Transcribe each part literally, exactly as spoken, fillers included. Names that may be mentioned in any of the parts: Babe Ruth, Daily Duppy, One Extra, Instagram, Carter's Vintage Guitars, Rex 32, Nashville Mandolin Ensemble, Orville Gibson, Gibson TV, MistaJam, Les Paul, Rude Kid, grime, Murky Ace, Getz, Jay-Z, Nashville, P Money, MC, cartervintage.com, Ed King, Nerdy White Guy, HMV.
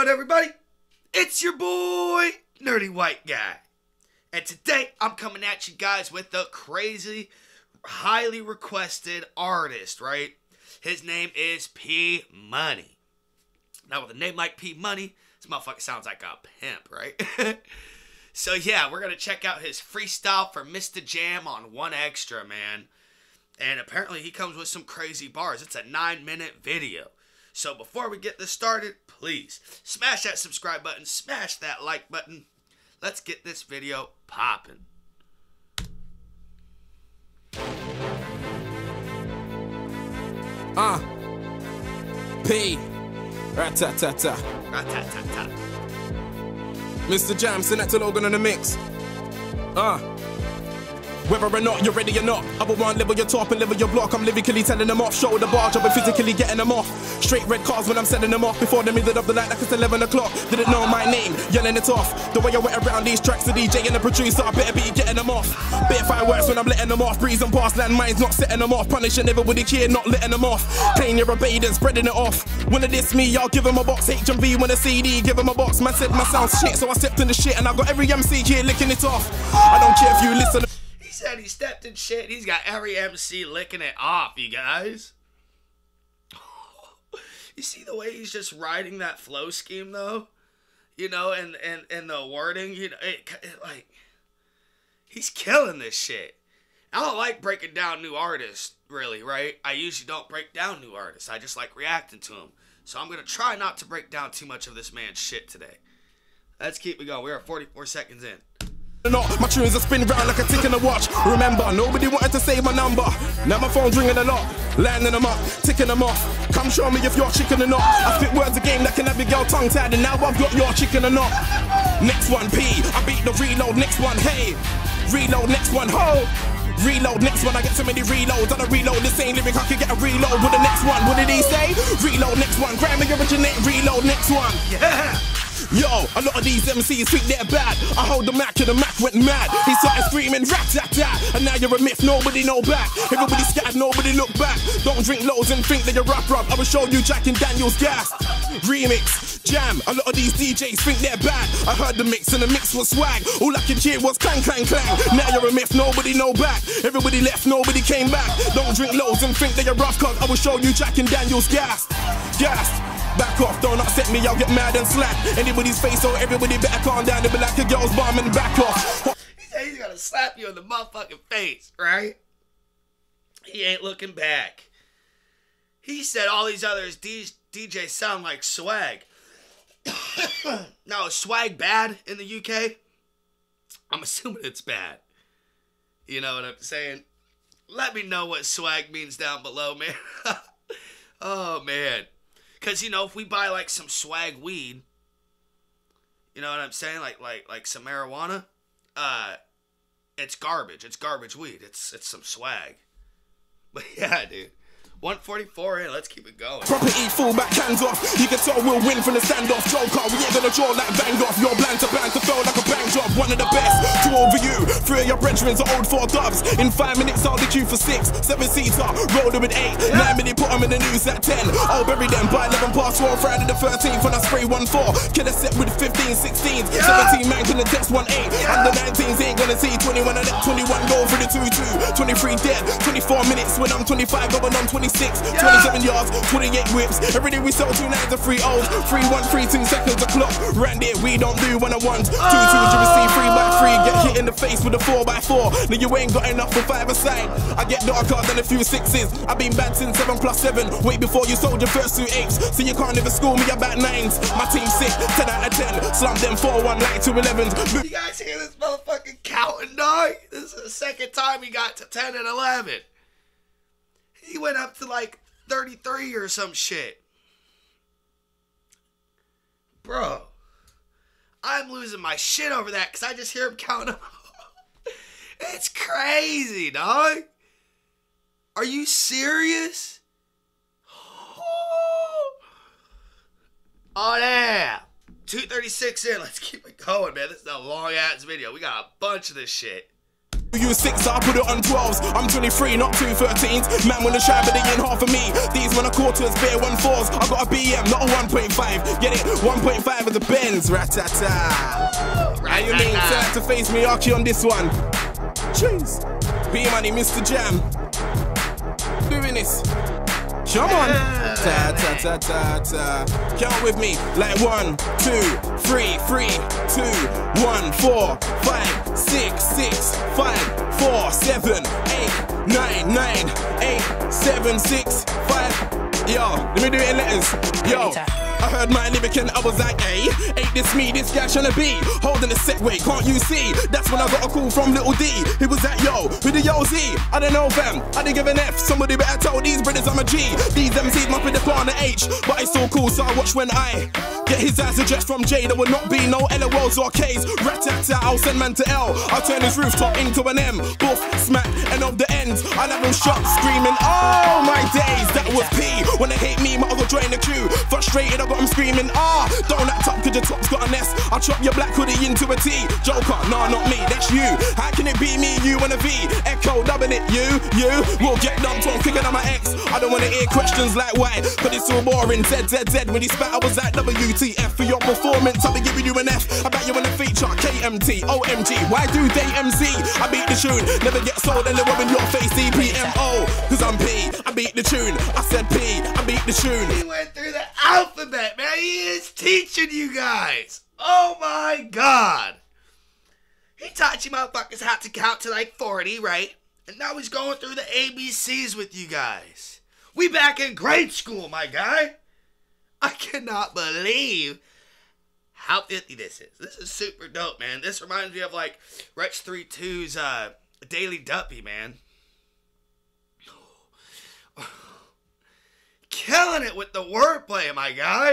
out, everybody? It's your boy, Nerdy White Guy. And today, I'm coming at you guys with the crazy, highly requested artist, right? His name is P Money. Now, with a name like P Money, this motherfucker sounds like a pimp, right? So, yeah, we're going to check out his freestyle for MistaJam on One Extra, man. And apparently, he comes with some crazy bars. It's a nine-minute video. So, before we get this started, please smash that subscribe button, smash that like button. Let's get this video popping. Uh, P. Ratatata. Ratatata. MistaJam, send that to Logan on the mix. Uh. Whether or not you're ready or not, I will one level your top and level your block. I'm lyrically telling them off, shoulder bar job and physically getting them off. Straight red cars when I'm sending them off before the middle of the night like it's eleven o'clock. Didn't know my name, yelling it off. The way I went around these tracks, the D J and the producer, I better be getting them off. Bit fireworks when I'm letting them off, breezing past land mines, not setting them off. Punishing everybody here, not letting them off. Playing your obedience, spreading it off. When it diss me, I'll give him a box. H M V when a C D, give him a box. Man said my sound's shit, so I stepped in the shit and I got every M C here licking it off. I don't care if you listen. He said he stepped in shit. He's got every M C licking it off, you guys. You see the way he's just riding that flow scheme, though? You know, and, and, and the wording, you know, it, it, like, he's killing this shit. I don't like breaking down new artists, really, right? I usually don't break down new artists. I just like reacting to them. So I'm going to try not to break down too much of this man's shit today. Let's keep it going. We are forty-four seconds in. My tunes are spin round like a tick in a watch. Remember, nobody wanted to save my number. Now my phone's ringing a lot, landing them up, ticking them off. Come show me if you're chicken or not. I spit words a game that can have your girl tongue tied, and now I've got your chicken or not. Next one, P. I beat the reload. Next one, hey. Reload. Next one, ho. Reload, next one, I get so many reloads. I don't reload, this ain't lyric, I could get a reload with the next one. What did he say? Reload, next one, Grammy originate, reload, next one. Yeah. Yo, a lot of these M Cs think they're bad. I hold the Mac and the Mac went mad. He started screaming, rat tat tat. And now you're a myth, nobody know back. Everybody scattered, nobody look back. Don't drink loads and think that you're rap rap. I will show you Jack and Daniel's gas. Remix, jam, a lot of these D Js think they're bad. I heard the mix and the mix was swag. All I could hear was clang, clang, clang. Now you're a myth, nobody know back. Everybody left, nobody came back. Don't drink loads and think that you're rough, cause I will show you Jack and Daniel's gassed. Gassed. Back off, don't upset me, I'll get mad and slap anybody's face, so everybody better calm down and be like a girl's bomb and back off. He said he's gonna slap you in the motherfucking face, right? He ain't looking back. He said all these others D Js sound like swag. Now, is swag bad in the U K? I'm assuming it's bad. You know what I'm saying? Let me know what swag means down below, man. Oh, man. Because, you know, if we buy, like, some swag weed, you know what I'm saying? Like, like, like some marijuana, uh, it's garbage. It's garbage weed. It's, it's some swag. But, yeah, dude. one forty-four in, let's keep it going. Property, full back, hands off. You can tell we'll win from the standoff. Joker, we ain't gonna draw like bang off. Your bland to bland to throw like a bang job. One of the best, two over you. Three of your brethren are old four dubs. In five minutes, I'll hit you for six. Seven seats up, rolled them with eight. Yeah. Nine minutes, put them in the news at ten. I'll bury them by eleven past four. Friday the thirteenth, when I spray one four. Kill a set with fifteen, sixteen. Yeah. seventeen man can the text one eight. Yeah. Under nineteens ain't gonna see twenty-one. I let twenty-one go for the two two. twenty-three dead, twenty-four minutes. When I'm twenty-five, going on twenty-six. Yeah. twenty-seven yards, twenty-eight whips. Every day we sell two nines to three O's. Three one, three two seconds o'clock. Round it, we don't do one on ones. Two twos, you receive three by three. Get hit in the face with a four by four. Now you ain't got enough for five aside. I get darker than a few sixes. I've been bad since seven plus seven. Wait before you sold your first two eights. So you can't even school me about nines. My team sick, ten out of ten. Slump them four one like two elevens. You guys hear this motherfucking counting, dog? This is the second time he got to ten and eleven. He went up to like thirty-three or some shit. Bro, I'm losing my shit over that because I just hear him count up. It's crazy, dog. Are you serious? Oh, oh damn. two thirty-six in. Let's keep it going, man. This is a long ass video. We got a bunch of this shit. You six, I put it on twelves. I'm twenty-three, not two thirteens. Man wanna shine, but they ain't half of me. These one a quarters, bare one fours. I got a B M, not a one point five. Get it? one point five of the Benz. Ratata. Right, you mean turn to face me, Archie on this one. Jeez. P Money, MistaJam. Doing this. Come on. Ta ta ta ta ta. Count with me. Like one, two, three, three, two, one, four, five, six, six, five, four, seven, eight, nine, nine, eight, seven, six, five. Yo, let me do it in letters. Yo. I heard my lyric and I was like, hey, ain't this me, this guy tryna be holding a Segway, can't you see? That's when I got a call from Little D. He was like, yo, who the yo Z? I don't know, fam, I didn't give an F. Somebody better tell these brothers I'm a G. These M Cs must be the partner H, but it's so cool, so I watch when I get his eyes addressed from J. There will not be no L O Ls or Ks. Rat-tat-tat, I'll send man to L. I'll turn his rooftop into an M. Boof, smack, and of the ends, I'll have him shot, screaming, oh my days, that was P. When they hate me, might as well join the queue. Frustrated, I'm screaming, ah, oh, don't act up cause your top's got a nest. I'll chop your black hoodie into a T. Joker, nah, not me, that's you. How can it be me, you and a V? Echo, dubbing it, you, you. We'll get dumped on quicker than my ex. I don't wanna hear questions like why, cause it's all boring. Z, Z, Z, when he spat, I was like W T F. For your performance, I'll be giving you an F. I bet you wanna feature K M T, O M G. Why do they M C? I beat the tune, never get sold and they're rubbing your face, C P M O. Cause I'm P, I beat the tune. I said P, I beat the tune. He went through the alphabet. Man, he is teaching you guys. Oh my god. He taught you motherfuckers how to count to like forty, right? And now he's going through the A B Cs with you guys. We back in grade school, my guy. I cannot believe how filthy this is. This is super dope, man. This reminds me of like Rex thirty-two's uh, Daily Duppy, man. Killing it with the wordplay, my guy.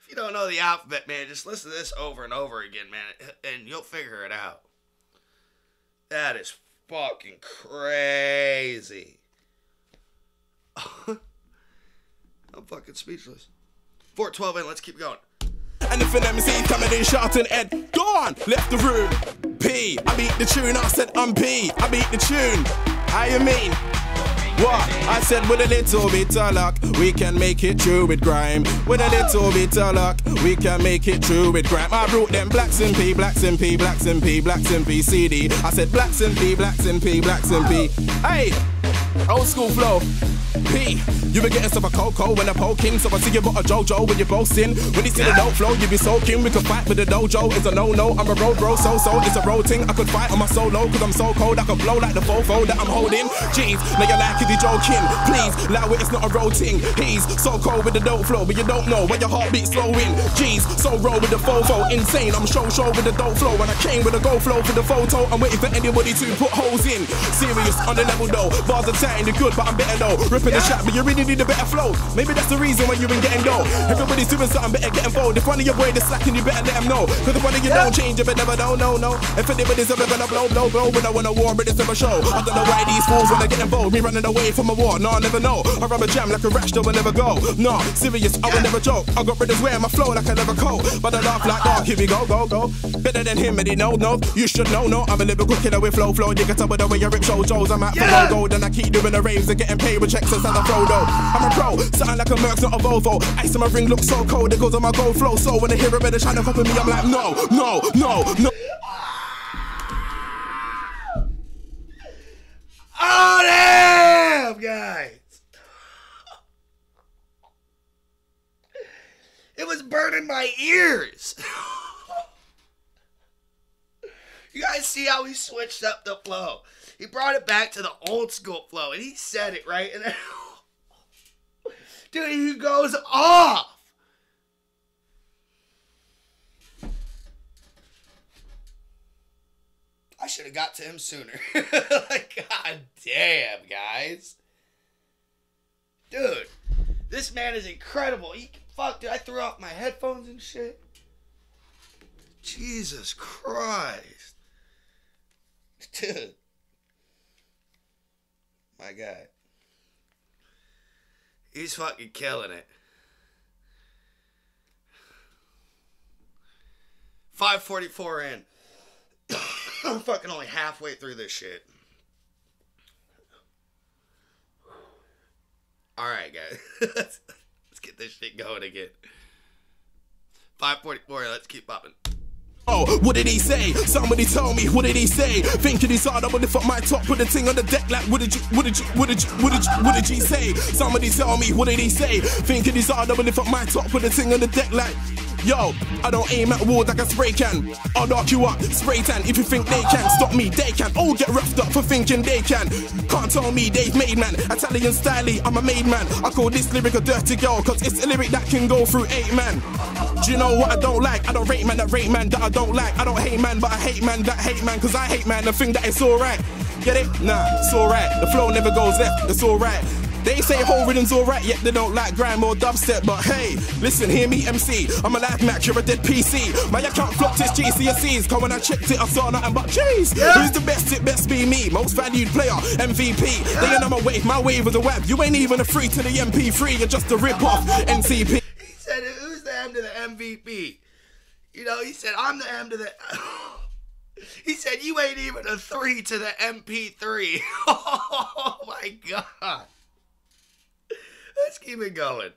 If you don't know the alphabet, man, just listen to this over and over again, man, and you'll figure it out. That is fucking crazy. I'm fucking speechless. four twelve in, let's keep going. And if an M C coming in shouting, Ed, gone, left the room. P, I beat the tune. I said, I'm P, I beat the tune. How you mean? What? I said with a little bit of luck, we can make it through with grime. With a little bit of luck, we can make it through with grime. I brought them blacks and P, blacks and P, blacks and P, blacks and P, C D. I said blacks and P, blacks and P, blacks and P. Hey! Old school flow. P, you been getting some a cocoa when I poking, so I see you got a JoJo when you're boasting. When you see the dope flow, you be soaking. We could fight with the dojo, it's a no-no. I'm a road bro, so-so, it's a road thing. I could fight on my solo, cause I'm so cold. I could blow like the fofo that I'm holding. Jeez, now you're like, is he joking? Please, like it, it's not a road thing. He's so cold with the dope flow, but you don't know where your heartbeat slow in. Jeez, so roll with the fofo, insane. I'm show-show with the dope flow, and I came with a go flow for the photo. I'm waiting for anybody to put holes in. Serious, on the level though, bars are tight and you're good, but I'm better though. Ripping the shot, but you really need a better flow. Maybe that's the reason why you been getting low. Everybody's doing something, better get involved. If one of your boys is slacking, you better let him know. Cause if one of you don't change, you better never know, no, no. If anybody's ever gonna blow, blow, blow. When I want a war, but it's never show. I don't know why these fools wanna get involved. Me running away from a war, no, I never know. I run a jam like a rash, though I never go. No, serious, I will never joke. I got brothers wearing my flow like I never coat. But I laugh like, oh, here we go, go, go. Better than him, and he know, no. You should know, no. I'm a lyrical killer with flow, flow. You can tell by the way you rip shojos. I'm out for no gold, and I keep doing the raves and getting paid with checks inside the Frodo. I'm a pro, sound like a Merc's not a Volvo. Ice in my ring looks so cold, it goes on my gold flow. So when I hear a better trying to copy me, I'm like, no, no, no, no. Oh damn, guys! It was burning my ears. You guys see how he switched up the flow? He brought it back to the old school flow, and he said it, right? And then, dude, he goes off. I should have got to him sooner. Like, god damn, guys. Dude, this man is incredible. He, fuck, dude, I threw off my headphones and shit. Jesus Christ. Dude. My God. He's fucking killing it. five forty-four in. I'm fucking only halfway through this shit. Alright, guys. let's, let's get this shit going again. five forty-four, let's keep popping. Oh, what did he say? Somebody tell me, what did he say? Thinking he's hard, I would lift up my top, put the thing on the deck like, what did you, what did you, what did you, what did you, what did you say? Somebody tell me, what did he say? Thinking he's hard, I would lift up my top, put the thing on the deck like... Yo, I don't aim at walls like a spray can. I'll knock you up, spray tan. If you think they can stop me, they can. All get roughed up for thinking they can. Can't tell me they've made man. Italian styley, I'm a made man. I call this lyric a dirty girl, cause it's a lyric that can go through eight man. Do you know what I don't like? I don't rate man that rate man that I don't like. I don't hate man, but I hate man that hate man, cause I hate man the thing that it's alright. Get it? Nah, it's alright. The flow never goes left, it's alright. They say whole rhythm's alright, yet they don't like grime or dubstep. But hey, listen, hear me M C, I'm a live Mac, you're a dead P C. My account flopped his G C S Es, cause when I checked it I saw nothing but G's. Yeah. Who's the best? It best be me, most valued player, M V P. Yeah. They ain't on my wave, my wave is a web. You ain't even a free to the M P three, you're just a rip-off N C P. He said, who's the M to the M V P? You know, he said, I'm the M to the... He said, you ain't even a three to the M P three. Oh my God. Let's keep it going.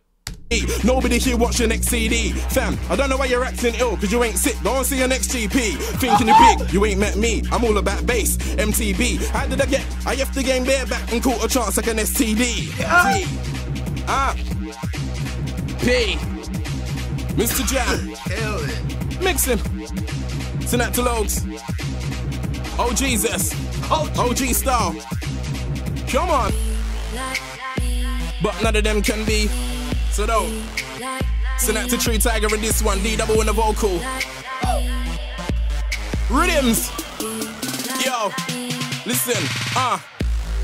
Nobody here watch your next C D. Fam, I don't know why you're acting ill, cause you ain't sick. Go and see your next G P. Thinking you're big, you ain't met me. I'm all about bass, M T B. How did I get? I have to game bareback and caught a chance like an S T D. Ah. Ah. P. MistaJam. Kill it. Mix him. Synapto Loads. Oh Jesus. O G style. Come on. But none of them can be, so don't. Synapto Tree Tiger in this one, D double in the vocal. Rhythms! Yo, listen, uh.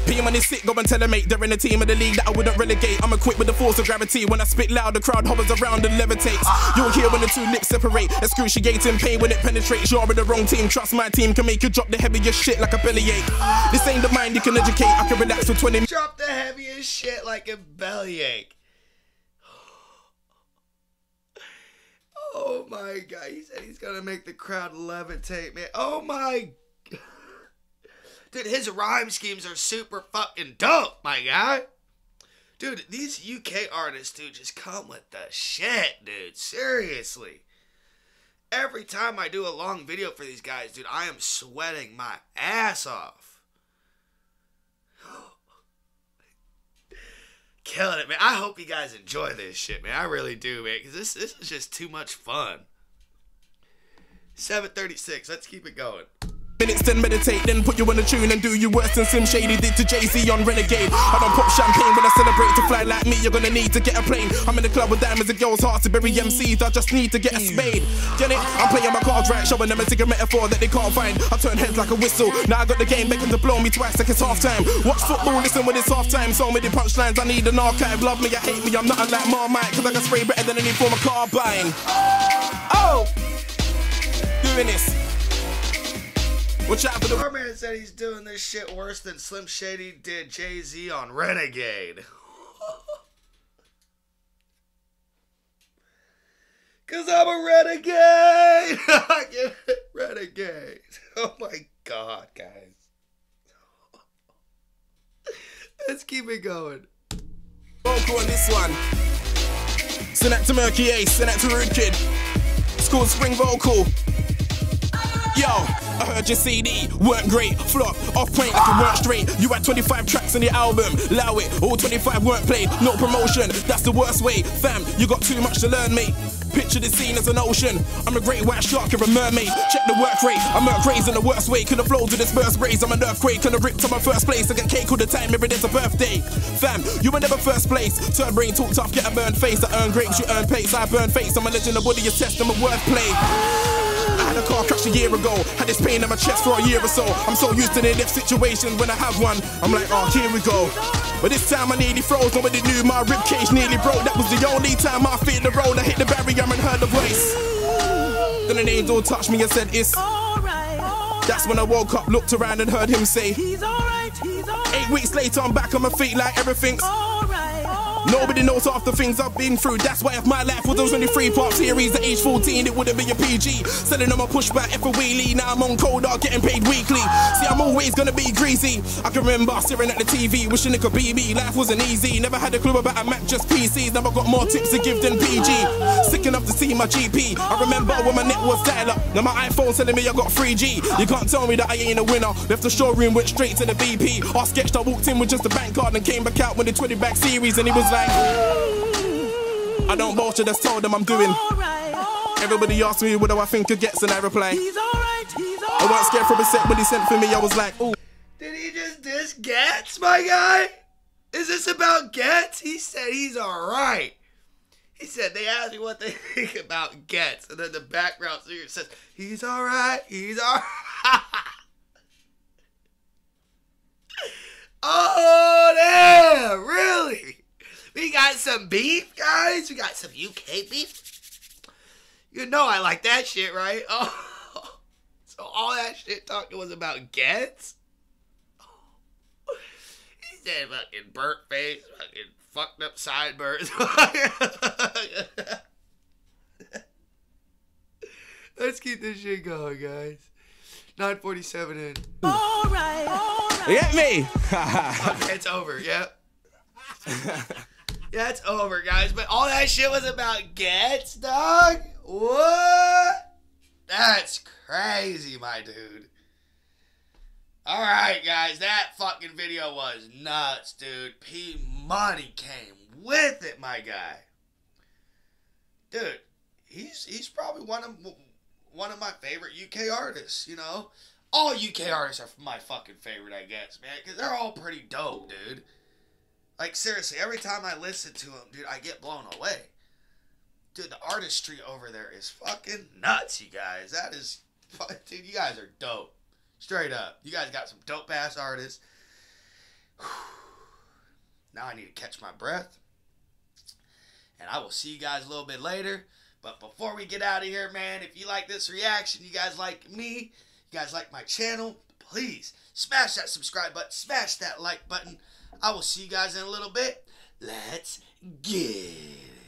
P Money sick, go and tell a mate they're in the team of the league that I wouldn't relegate. I'm equipped with the force of gravity. When I spit loud, the crowd hovers around and levitates. You'll hear when the two lips separate. Excruciating pain when it penetrates. You're in the wrong team. Trust my team can make you drop the heaviest shit like a bellyache. This ain't the mind you can educate. I can relax for twenty minutes. Drop the heaviest shit like a bellyache. Oh my God. He said he's gonna make the crowd levitate, man. Oh my God. Dude, his rhyme schemes are super fucking dope, my guy. Dude, these U K artists, dude, just come with the shit, dude. Seriously. Every time I do a long video for these guys, dude, I am sweating my ass off. Killing it, man. I hope you guys enjoy this shit, man. I really do, man, because this, this is just too much fun. seven thirty-six, let's keep it going. Minutes then meditate, then put you on a tune and do you worse than Slim Shady did to Jay-Z on Renegade. I don't pop champagne when I celebrate. To fly like me, you're gonna need to get a plane. I'm in the club with diamonds and girls' hearts to bury M Cs. I just need to get a spade. Get it? I'm playing my cards right, showing them a cigarette metaphor that they can't find. I turn heads like a whistle. Now I got the game begging to blow me twice like it's half time. Watch football, listen when it's half time. So many punchlines, I need an archive. Love me, I hate me, I'm nothing like Marmite, cause I can spray better than any form of carbine. Oh! Doing this. Watch out for the our man said he's doing this shit worse than Slim Shady did Jay-Z on Renegade. Cause I'm a renegade. Renegade. Oh my God, guys. Let's keep it going. Vocal on this one. Synapto Murky Ace, Synapto Rude Kid. It's called Spring Vocal. Yo. I heard your C D, weren't great, flop, off point like it weren't straight. You had twenty-five tracks on your album, allow it, all twenty-five weren't played. No promotion, that's the worst way, fam, you got too much to learn, mate. Picture the scene as an ocean, I'm a great white shark, you're a mermaid. Check the work rate, I'm Merc Rays in the worst way. Could've flowed to this first raise, I'm an earthquake. Could've ripped to my first place, I get cake all the time, every day's a birthday. Fam, you were never first place. Turn brain, talk tough, get a burned face. I earn grapes, you earn pace, I burn face. I'm a legend, the body is test, I'm a wordplay. I had a car crash a year ago, had this pain in my chest for a year or so. I'm so used to the lift situations, when I have one, I'm like, oh, here we go. But this time I nearly froze, nobody knew my ribcage nearly broke. That was the only time I feared the road, I hit the barrier and heard the voice. Then an angel touched me and said, it's alright. That's when I woke up, looked around and heard him say, he's alright, he's alright. Eight weeks later I'm back on my feet like everything's alright. Nobody knows half the things I've been through. That's why if my life was only three part series at age fourteen, it wouldn't be a P G. Selling on my pushback F a wheelie. Now I'm on cold art getting paid weekly. See, I'm always gonna be greasy. I can remember staring at the T V, wishing it could be me. Life wasn't easy. Never had a clue about a Mac, just P Cs. Now I got more tips to give than P G. Sick enough to see my G P. I remember when my net was dial up. Now my iPhone's telling me I got three G. You can't tell me that I ain't a winner. Left the showroom, went straight to the V P. I sketched, I walked in with just a bank card and came back out with the twenty back series, and he was like, I don't bolster, that's told them I'm doing. Everybody asked me what do I think of Getz, and I reply, he's alright, he's alright. I wasn't scared for a sec when he sent for me, I was like, ooh. Did he just diss Getz, my guy? Is this about Getz? He said he's alright. He said they asked me what they think about Getz, and then the background singer says, he's alright, he's alright. Oh, damn, really? We got some beef, guys. We got some U K beef. You know I like that shit, right? Oh, so all that shit talking was about Getz? Oh. He said fucking burnt face, fucking fucked up sideburns. Let's keep this shit going, guys. nine forty-seven in. All right, all right. You get me? Okay, it's over, yep. Yeah, it's over, guys. But all that shit was about Getz, dog? What? That's crazy, my dude. All right, guys. That fucking video was nuts, dude. P Money came with it, my guy. Dude, he's he's probably one of... one of my favorite U K artists, you know? All U K artists are my fucking favorite, I guess, man. Because they're all pretty dope, dude. Like, seriously, every time I listen to them, dude, I get blown away. Dude, the artistry over there is fucking nuts, you guys. That is... Dude, you guys are dope. Straight up. You guys got some dope-ass artists. Now I need to catch my breath. And I will see you guys a little bit later. But before we get out of here, man, if you like this reaction, you guys like me, you guys like my channel, please smash that subscribe button, smash that like button. I will see you guys in a little bit. Let's get it.